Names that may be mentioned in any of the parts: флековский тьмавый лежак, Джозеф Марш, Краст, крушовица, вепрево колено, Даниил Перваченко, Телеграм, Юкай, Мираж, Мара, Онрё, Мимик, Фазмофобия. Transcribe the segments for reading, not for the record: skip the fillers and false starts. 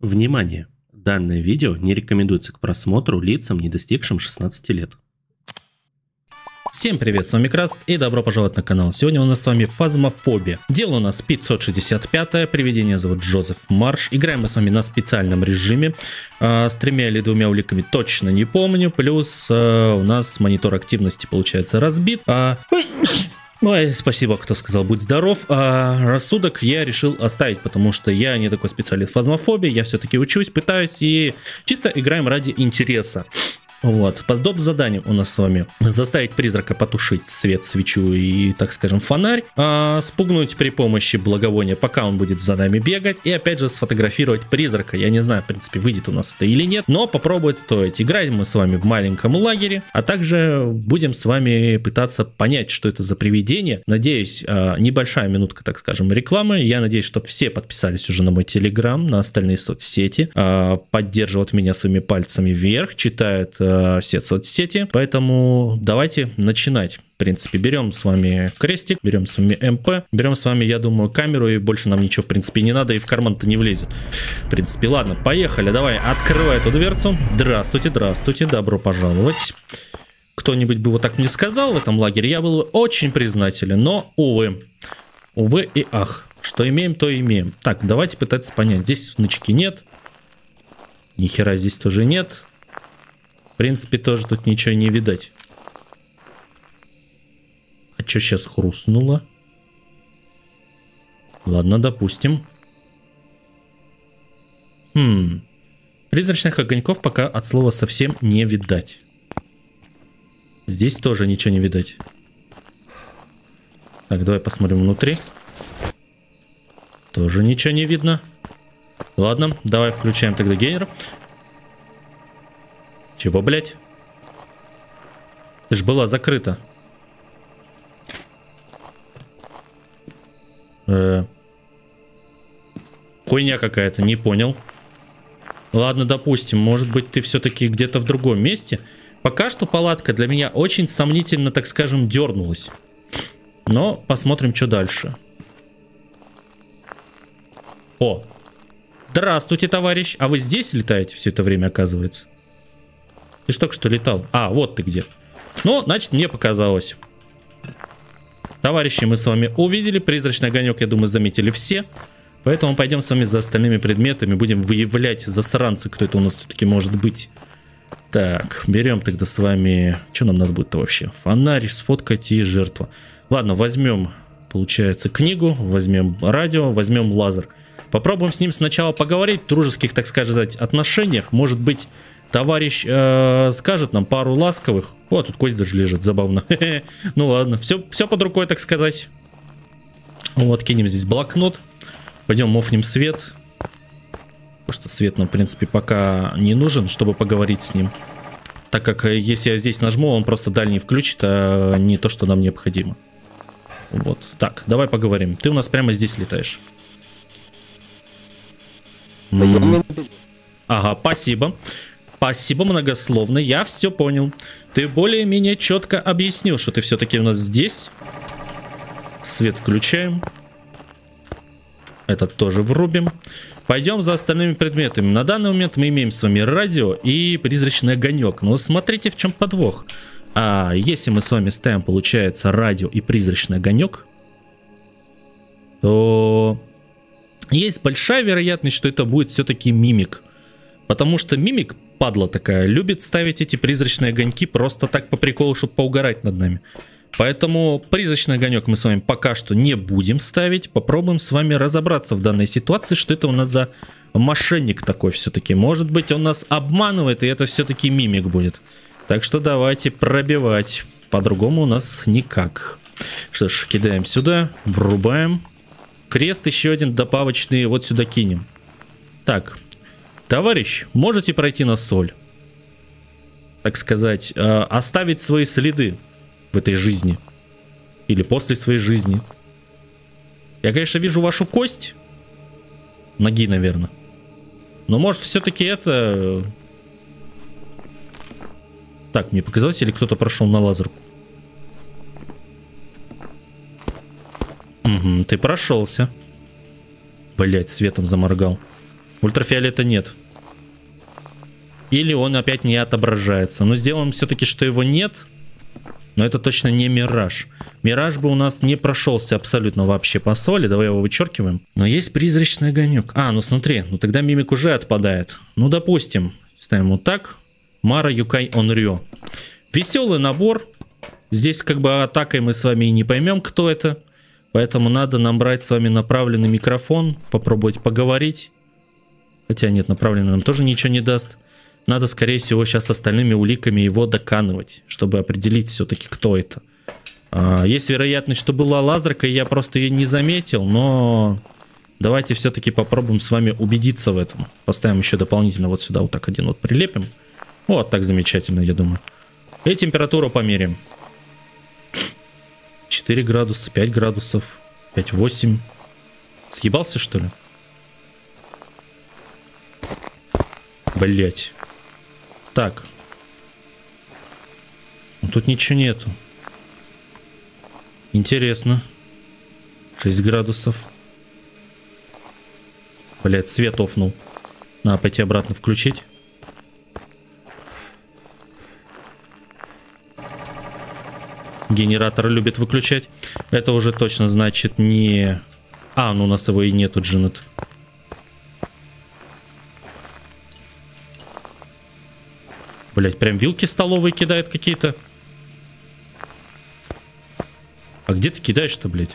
Внимание! Данное видео не рекомендуется к просмотру лицам, не достигшим 16 лет. Всем привет, с вами Краст и добро пожаловать на канал. Сегодня у нас с вами Фазмофобия. Дело у нас 565-е, привидение зовут Джозеф Марш. Играем мы с вами на специальном режиме, с тремя или двумя уликами точно не помню. Плюс у нас монитор активности получается разбит. Ну, спасибо, кто сказал, будь здоров. А рассудок я решил оставить, потому что я не такой специалист в фазмофобии. Я все-таки учусь, пытаюсь и чисто играем ради интереса. Вот, по доп. Заданию у нас с вами заставить призрака потушить свет, свечу и, так скажем, фонарь, спугнуть при помощи благовония, пока он будет за нами бегать, и опять же сфотографировать призрака. Я не знаю, в принципе, выйдет у нас это или нет, но попробовать стоит. Играем мы с вами в маленьком лагере, а также будем с вами пытаться понять, что это за привидение. Надеюсь, небольшая минутка, так скажем, рекламы. Я надеюсь, что все подписались уже на мой телеграм, на остальные соцсети, поддерживают меня своими пальцами вверх, читают все соцсети, поэтому давайте начинать. В принципе, берем с вами крестик, берем с вами МП, берем с вами, я думаю, камеру, и больше нам ничего, в принципе, не надо, и в карман-то не влезет. В принципе, ладно, поехали, давай, открывай эту дверцу. Здравствуйте, здравствуйте, добро пожаловать. Кто-нибудь бы вот так мне сказал в этом лагере, я был бы очень признателен, но, увы, увы и ах, что имеем, то имеем. Так, давайте пытаться понять, здесь нычки нет, ни хера здесь тоже нет. В принципе, тоже тут ничего не видать. А что сейчас хрустнуло? Ладно, допустим. Призрачных огоньков пока от слова совсем не видать. Здесь тоже ничего не видать. Так, давай посмотрим внутри. Тоже ничего не видно. Ладно, давай включаем тогда генератор. Чего, блядь? Ты ж была закрыта. Хуйня какая-то, не понял. Ладно, допустим, может быть, ты все-таки где-то в другом месте. Пока что палатка для меня очень сомнительно, так скажем, дернулась. Но посмотрим, что дальше. О! Здравствуйте, товарищ! А вы здесь летаете все это время, оказывается? Ты же только что летал. А, вот ты где. Ну, значит, мне показалось. Товарищи, мы с вами увидели. Призрачный огонек, я думаю, заметили все. Поэтому пойдем с вами за остальными предметами. Будем выявлять засранцы, кто это у нас все-таки может быть. Так, берем тогда с вами... Что нам надо будет-то вообще? Фонарь, сфоткать и жертва. Ладно, возьмем, получается, книгу. Возьмем радио, возьмем лазер. Попробуем с ним сначала поговорить. В дружеских, так сказать, отношениях. Может быть... Товарищ скажет нам пару ласковых. О, тут кость даже лежит, забавно. Ну ладно, все под рукой, так сказать. Вот, кинем здесь блокнот. Пойдем мофнем свет. Потому что свет нам, в принципе, пока не нужен, чтобы поговорить с ним. Так как, если я здесь нажму, он просто дальний включит, а не то, что нам необходимо. Вот, так, давай поговорим. Ты у нас прямо здесь летаешь. Ага, спасибо. Спасибо многословно, я все понял. Ты более-менее четко объяснил, что ты все-таки у нас здесь. Свет включаем. Этот тоже врубим. Пойдем за остальными предметами. На данный момент мы имеем с вами радио и призрачный огонек. Но смотрите, в чем подвох. А если мы с вами ставим, получается, радио и призрачный огонек, то есть большая вероятность, что это будет все-таки мимик. Потому что мимик... Падла такая, любит ставить эти призрачные огоньки просто так по приколу, чтобы поугарать над нами. Поэтому призрачный огонек мы с вами пока что не будем ставить. Попробуем с вами разобраться в данной ситуации, что это у нас за мошенник такой все-таки. Может быть, он нас обманывает, и это все-таки мимик будет. Так что давайте пробивать. По-другому у нас никак. Что ж, кидаем сюда, врубаем. Крест еще один добавочный вот сюда кинем. Так. Товарищ, можете пройти на соль? Так сказать, оставить свои следы в этой жизни. Или после своей жизни. Я, конечно, вижу вашу кость. Ноги, наверное. Но может все-таки это... Так, мне показалось, или кто-то прошел на лазерку? Угу, ты прошелся. Блять, светом заморгал. Ультрафиолета нет. Или он опять не отображается. Но сделаем все-таки, что его нет. Но это точно не Мираж. Мираж бы у нас не прошелся абсолютно вообще по соли. Давай его вычеркиваем. Но есть призрачный огонек. А, ну смотри, ну тогда мимик уже отпадает. Ну допустим, ставим вот так. Мара, Юкай, Онрё. Веселый набор. Здесь как бы атакой мы с вами и не поймем, кто это. Поэтому надо нам брать с вами направленный микрофон. Попробовать поговорить. Хотя нет, направленный нам тоже ничего не даст. Надо, скорее всего, сейчас с остальными уликами его доканывать, чтобы определить все-таки, кто это. Есть вероятность, что была лазерка, и я просто ее не заметил, но давайте все-таки попробуем с вами убедиться в этом. Поставим еще дополнительно вот сюда вот так один вот прилепим. Вот так замечательно, я думаю. И температуру померяем. 4 градуса, 5 градусов, 5-8. Съебался, что ли? Блять. Так. Ну, тут ничего нету. Интересно. 6 градусов. Блять, свет офнул. Надо пойти обратно включить. Генератор любит выключать. Это уже точно значит не... А, ну у нас его и нету, Джинет. Блять, прям вилки столовые кидает какие-то. А где ты кидаешь-то, блять?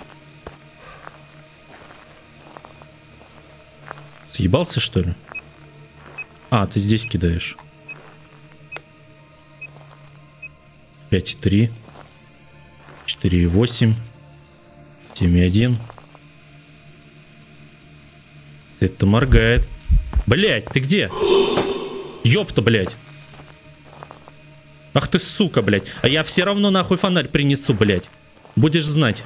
Съебался, что ли? А, ты здесь кидаешь. 5,3. 4,8. 7,1. Свет-то моргает. Блять, ты где? Ёпта, блять. Ах ты сука, блядь. А я все равно нахуй фонарь принесу, блядь. Будешь знать.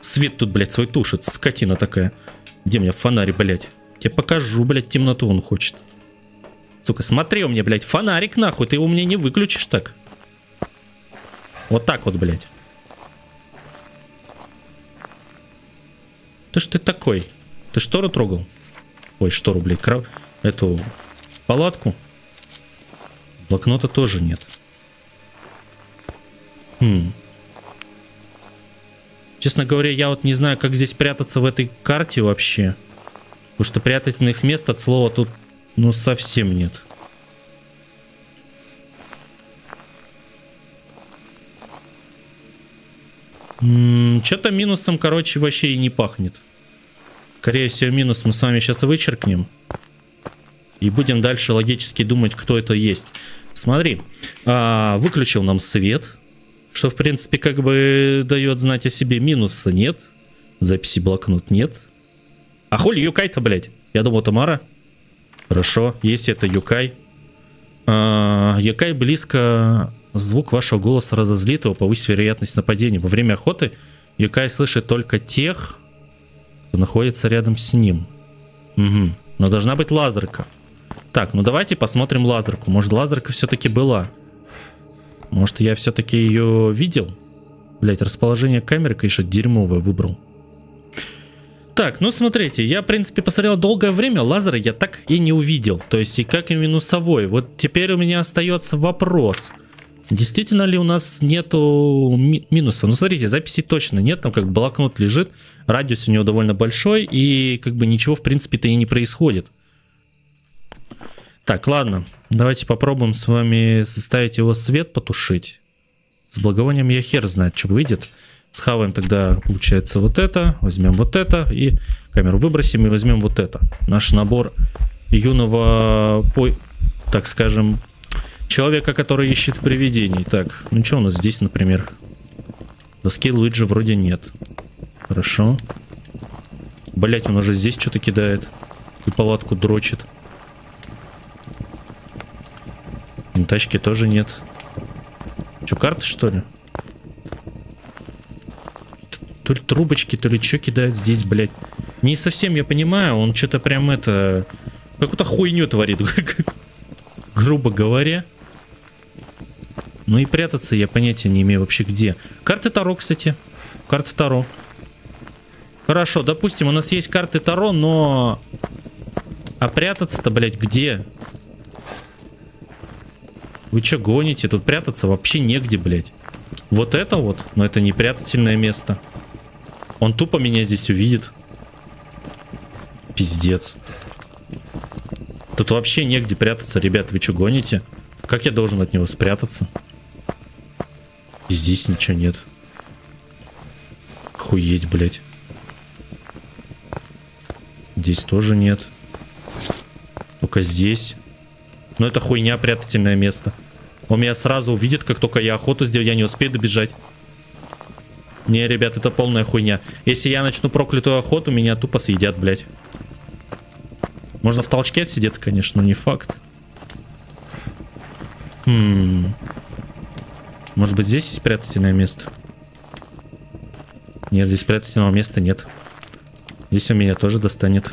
Свет тут, блядь, свой тушит. Скотина такая. Где у меня фонарь, блядь? Тебе покажу, блядь, темноту он хочет. Сука, смотри у меня, блядь, фонарик нахуй. Ты его мне не выключишь так. Вот так вот, блядь. Ты ж ты такой? Ты штору трогал? Ой, штору, блядь, эту палатку. Блокнота тоже нет. Честно говоря, я вот не знаю, как здесь прятаться в этой карте вообще. Потому что прятательных мест от слова тут, ну, совсем нет. Что-то минусом, короче, вообще и не пахнет. Скорее всего, минус мы с вами сейчас вычеркнем. И будем дальше логически думать, кто это есть. Смотри, выключил нам свет, что, в принципе, как бы дает знать о себе. Минуса нет, записи блокнот нет. А хули Юкай-то, блядь? Я думал, это Мара. Хорошо, если это Юкай. Юкай близко. Звук вашего голоса разозлит его, повысит вероятность нападения. Во время охоты Юкай слышит только тех, кто находится рядом с ним. Угу. Но должна быть лазерка. Так, ну давайте посмотрим лазерку. Может, лазерка все-таки была. Может, я все-таки ее видел? Блять, расположение камеры, конечно, дерьмовое выбрал. Так, ну смотрите, я, в принципе, посмотрел долгое время. Лазера я так и не увидел. То есть, и как и минусовой. Вот теперь у меня остается вопрос. Действительно ли у нас нету минуса? Ну, смотрите, записи точно нет. Там как блокнот лежит. Радиус у него довольно большой. И как бы ничего, в принципе-то, и не происходит. Так, ладно, давайте попробуем с вами составить его свет, потушить. С благовонием я хер знает, что выйдет. Схаваем тогда, получается, вот это. Возьмем вот это. И камеру выбросим и возьмем вот это. Наш набор юного, так скажем, человека, который ищет привидений. Так, ну что у нас здесь, например? Доски Луиджи вроде нет. Хорошо. Блять, он уже здесь что-то кидает. И палатку дрочит. Тачки тоже нет. Че, карты, что ли? То ли трубочки, то ли что кидает здесь, блядь. Не совсем я понимаю, он что-то прям это... Какую-то хуйню творит, грубо говоря. Ну и прятаться я понятия не имею вообще где. Карты Таро, кстати. Карты Таро. Хорошо, допустим, у нас есть карты Таро, но... А прятаться-то, блядь, где? Вы чё гоните? Тут прятаться вообще негде, блядь. Вот это вот, но это не прятательное место. Он тупо меня здесь увидит. Пиздец. Тут вообще негде прятаться, ребят, вы чё гоните? Как я должен от него спрятаться? И здесь ничего нет. Охуеть, блядь. Здесь тоже нет. Только здесь. Но это хуйня, прятательное место. Он меня сразу увидит, как только я охоту сделаю, я не успею добежать. Не, ребят, это полная хуйня. Если я начну проклятую охоту, меня тупо съедят, блядь. Можно в толчке отсидеться, конечно, но не факт. Может быть, здесь есть прятательное место? Нет, здесь прятательного места нет. Здесь он меня тоже достанет.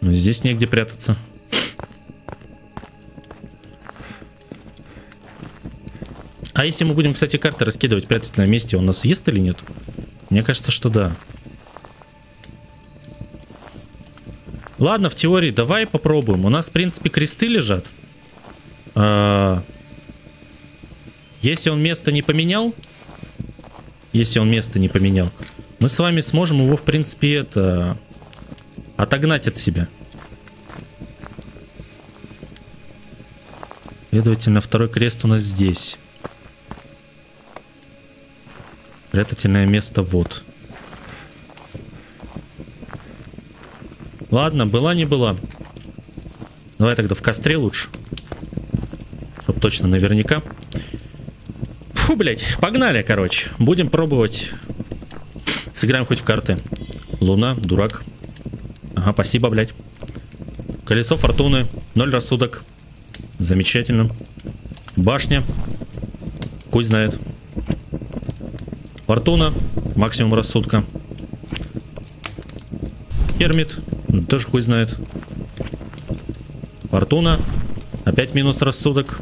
Но здесь негде прятаться. А если мы будем, кстати, карты раскидывать в прятательном месте, он нас съест или нет? Мне кажется, что да. Ладно, в теории, давай попробуем. У нас, в принципе, кресты лежат. Если он место не поменял, мы с вами сможем его, в принципе, это... отогнать от себя. Следовательно, второй крест у нас здесь. Прятательное место вот. Ладно, была не была. Давай тогда в костре лучше. Чтоб точно наверняка. Фу, блядь, погнали, короче. Будем пробовать. Сыграем хоть в карты. Луна, дурак. Ага, спасибо, блядь. Колесо фортуны, 0 рассудок. Замечательно. Башня. Хуй знает. Фортуна, максимум рассудка. Кермит, тоже хуй знает. Фортуна, опять минус рассудок.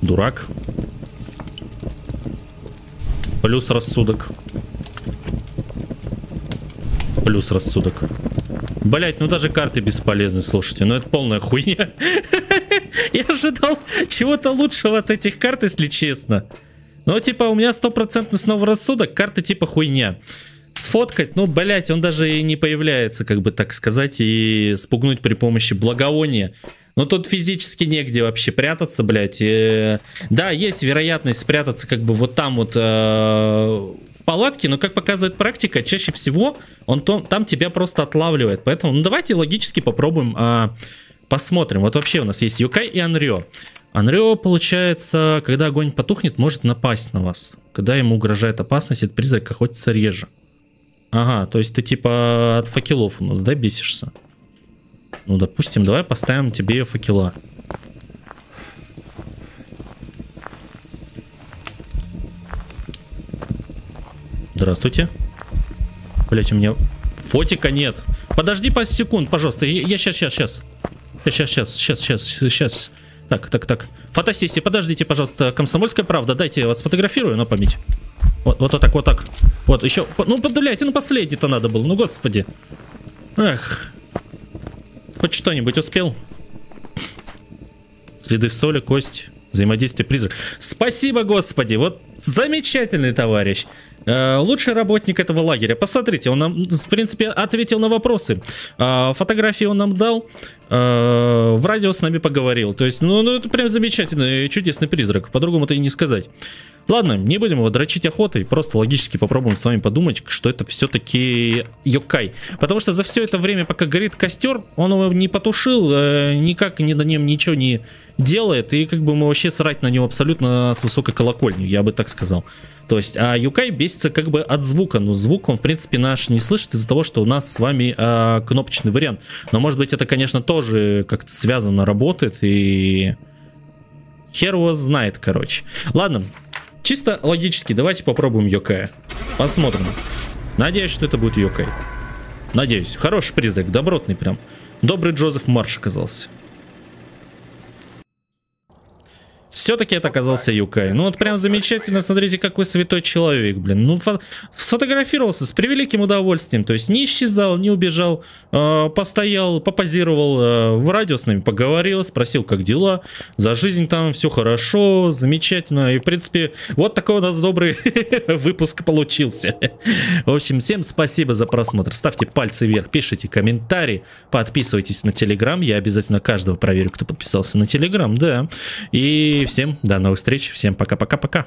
Дурак. Плюс рассудок. Блять, ну даже карты бесполезны, слушайте. Ну это полная хуйня. Я ожидал чего-то лучшего от этих карт, если честно. Ну типа у меня стопроцентно снова рассудок. Карты типа хуйня. Сфоткать, ну блять, он даже и не появляется, как бы так сказать. И спугнуть при помощи благовония. Но тут физически негде вообще прятаться, блядь. Да, есть вероятность спрятаться как бы вот там вот в палатке, но как показывает практика, чаще всего он там тебя просто отлавливает. Поэтому ну, давайте логически попробуем, посмотрим. Вот вообще у нас есть Юкай и Онрё. Онрё, получается, когда огонь потухнет, может напасть на вас. Когда ему угрожает опасность, этот призрак охотится реже. Ага, то есть ты типа от факелов у нас, да, бесишься? Ну, допустим, давай поставим тебе факела. Здравствуйте. Блять, у меня фотика нет. Подожди пару секунд, пожалуйста. Я сейчас. Так. Фотосессия, подождите, пожалуйста. Комсомольская правда, дайте я вас сфотографирую, но память. Вот так. Вот, еще. Ну, блять, ну последний-то надо было. Ну, господи. Эх. Хоть что-нибудь успел? Следы в соли, кость, взаимодействие призрак. Спасибо, господи, вот замечательный товарищ. Лучший работник этого лагеря. Посмотрите, он нам, в принципе, ответил на вопросы. Фотографии он нам дал. В радио с нами поговорил. То есть, ну это прям замечательный, чудесный призрак. По-другому-то и не сказать. Ладно, не будем его дрочить охотой. Просто логически попробуем с вами подумать, что это все-таки Юкай. Потому что за все это время, пока горит костер, он его не потушил, никак не на нем ничего не делает. И как бы мы вообще срать на него абсолютно с высокой колокольни, я бы так сказал. То есть, а Юкай бесится как бы от звука. Но звук он, в принципе, наш не слышит из-за того, что у нас с вами кнопочный вариант. Но, может быть, это, конечно, тоже как-то связано работает. И хер его знает, короче. Ладно. Чисто логически, давайте попробуем Юкая. Посмотрим. Надеюсь, что это будет Юкай. Надеюсь. Хороший призрак, добротный прям. Добрый Джозеф Марш оказался. Все-таки это оказался Юкай. Ну вот прям замечательно, смотрите, какой святой человек, блин. Ну, сфотографировался с превеликим удовольствием. То есть не исчезал, не убежал, постоял, попозировал, в радио с нами поговорил, спросил, как дела, за жизнь там, все хорошо, замечательно. И в принципе, вот такой у нас добрый выпуск получился. В общем, всем спасибо за просмотр. Ставьте пальцы вверх, пишите комментарии, подписывайтесь на Телеграм. Я обязательно каждого проверю, кто подписался на Телеграм, да. И всем до новых встреч, всем пока-пока-пока.